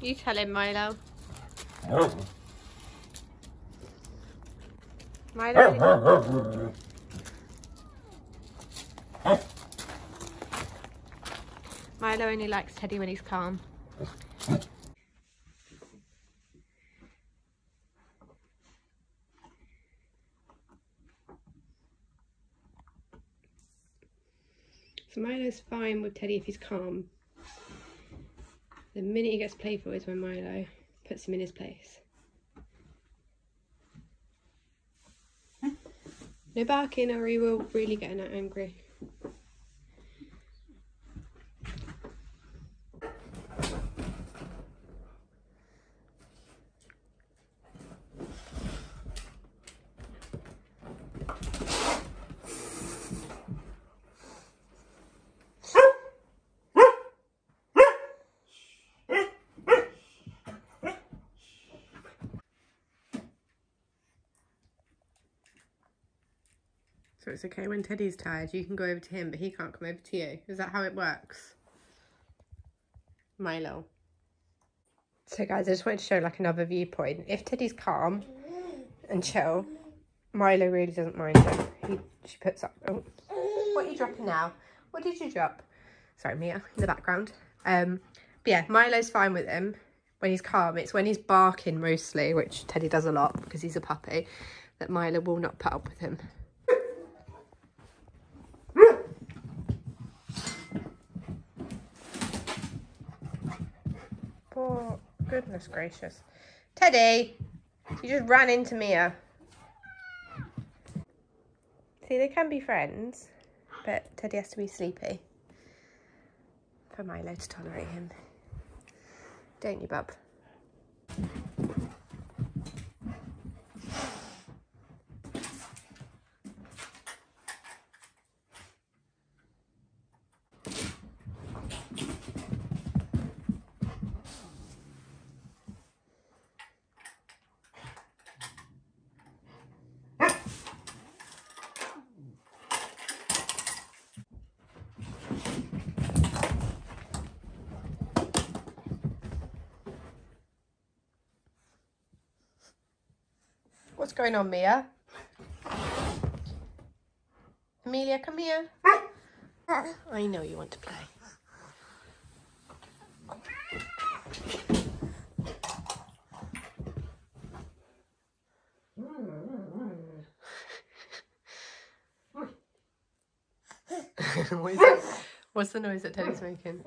You tell him, Milo. Milo. Milo only likes Teddy when he's calm. So Milo's fine with Teddy if he's calm. The minute he gets playful is when Milo puts him in his place. No barking or he will really get angry. So it's okay when Teddy's tired, you can go over to him, but he can't come over to you. Is that how it works? Milo. So guys, I just wanted to show like another viewpoint. If Teddy's calm and chill, Milo really doesn't mind it. She puts up, oh, what are you dropping now? What did you drop? Sorry, Mia, in the background. But yeah, Milo's fine with him. When he's calm, it's when he's barking mostly, which Teddy does a lot because he's a puppy, that Milo will not put up with him. Oh, goodness gracious. Teddy, you just ran into Mia. See, they can be friends, but Teddy has to be sleepy for Milo to tolerate him. Don't you, bub? What's going on, Mia? Amelia, come here. I know you want to play. What is that? What's the noise that Teddy's making?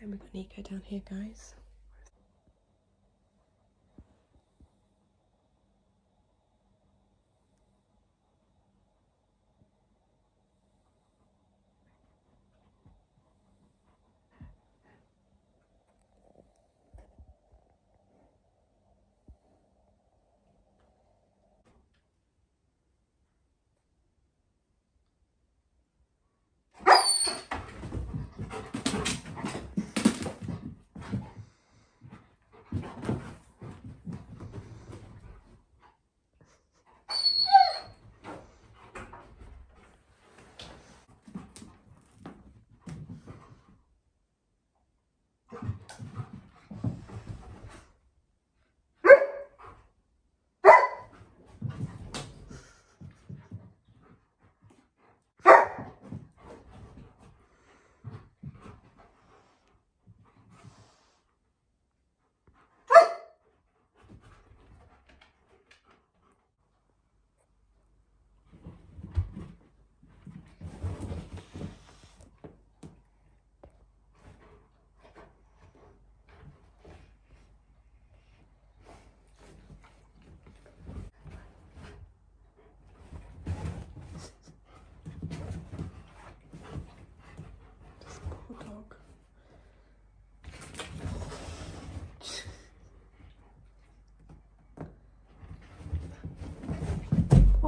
And we've got Niko down here, guys.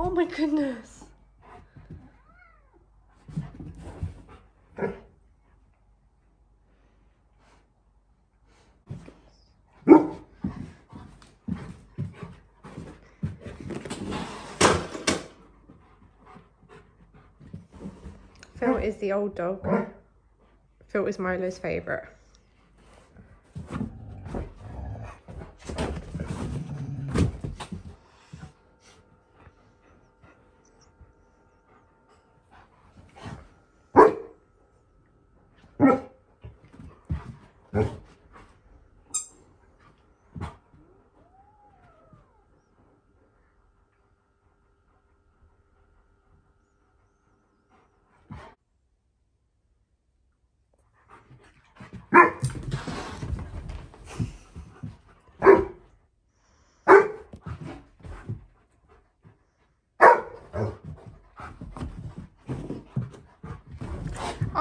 Oh my goodness. Phil is the old dog. Phil is Milo's favourite.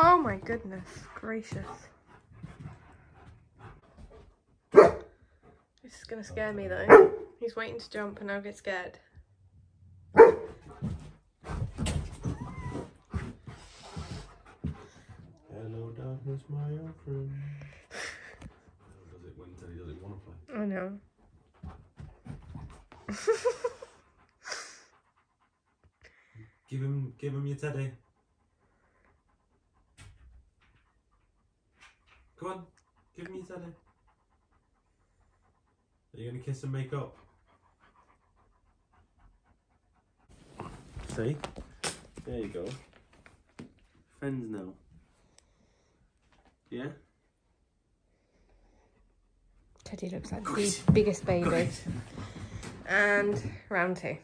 Oh my goodness gracious. This is gonna scare me though. He's waiting to jump and I'll get scared. Hello darkness, my old friend. Does it when Teddy doesn't want to play? I know. Give him your Teddy. Come on, give me your Teddy. Are you going to kiss and make up? See? There you go. Friends now. Yeah? Teddy looks like the biggest baby. And round 2.